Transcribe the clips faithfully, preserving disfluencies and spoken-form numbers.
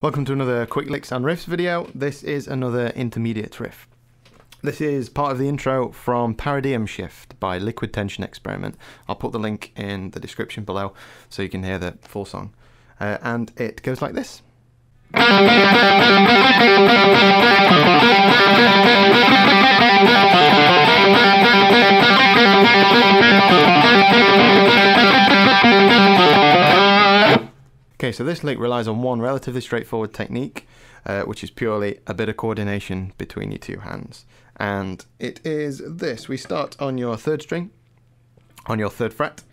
Welcome to another quick licks and riffs video. This is another intermediate riff. This is part of the intro from Paradigm Shift by Liquid Tension Experiment. I'll put the link in the description below so you can hear the full song. Uh, and it goes like this. Okay, so this lick relies on one relatively straightforward technique, uh, which is purely a bit of coordination between your two hands. And it is this. We start on your third string, on your third fret,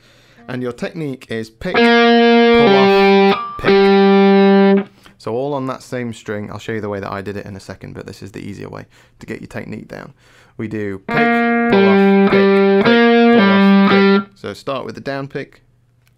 and your technique is pick, pull off, pick. So all on that same string. I'll show you the way that I did it in a second, but this is the easier way to get your technique down. We do pick, pull off, pick, pick, pull off, pick. So start with the down pick,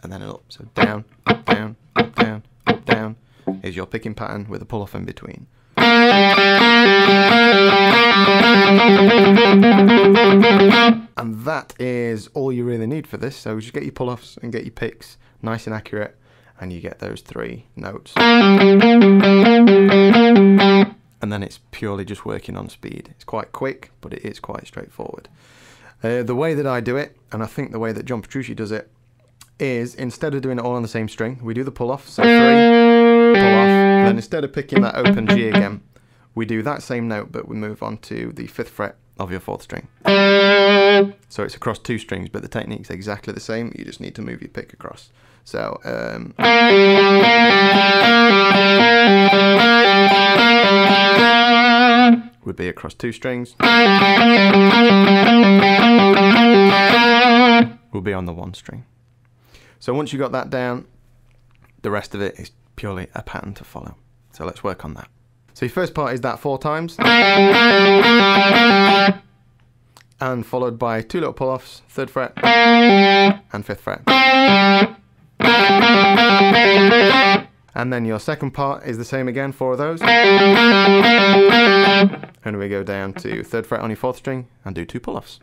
and then up. So down, up, down, up, down, up, down is your picking pattern with a pull off in between. And that is all you really need for this. So just get your pull offs and get your picks nice and accurate, and you get those three notes. And then it's purely just working on speed. It's quite quick, but it is quite straightforward. Uh, the way that I do it, and I think the way that John Petrucci does it, is instead of doing it all on the same string, we do the pull off, so three, pull off, and then instead of picking that open G again, we do that same note, but we move on to the fifth fret of your fourth string. So it's across two strings, but the technique's exactly the same, you just need to move your pick across. So, um... would be across two strings. We'll be on the one string. So once you've got that down, the rest of it is purely a pattern to follow. So let's work on that. So your first part is that four times. And followed by two little pull-offs, third fret and fifth fret. And then your second part is the same again, four of those. And we go down to third fret on your fourth string and do two pull-offs.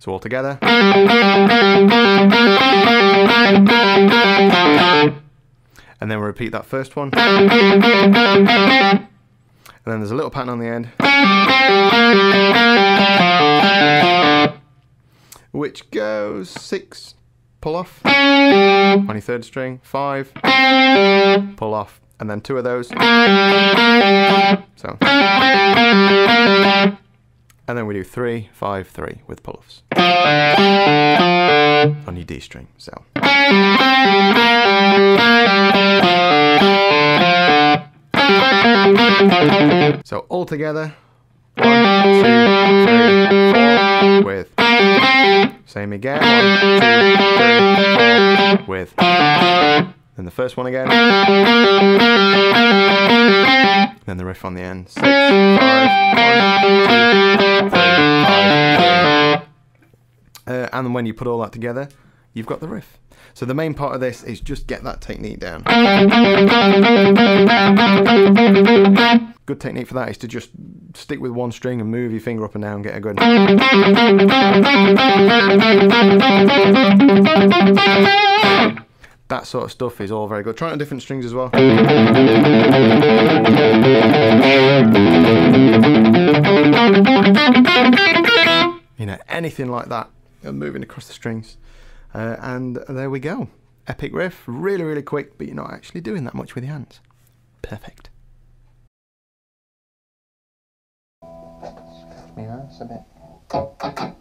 So all together. And then we'll repeat that first one. And then there's a little pattern on the end, which goes six, pull off, on your third string, five, pull off, and then two of those. So. And then we do three, five, three with pull-offs on your D string. So, so all together, one, two, three, four with. Same again, one, two, three, four with. Then the first one again. Then the riff on the end. Six, five, one, two, Uh, and then when you put all that together, you've got the riff. So the main part of this is just get that technique down. Good technique for that is to just stick with one string and move your finger up and down, get a good. That sort of stuff is all very good. Try it on different strings as well. You know, anything like that. And moving across the strings, uh, and there we go. Epic riff, really really quick, but you're not actually doing that much with your hands. Perfect. Scratch me ass a bit.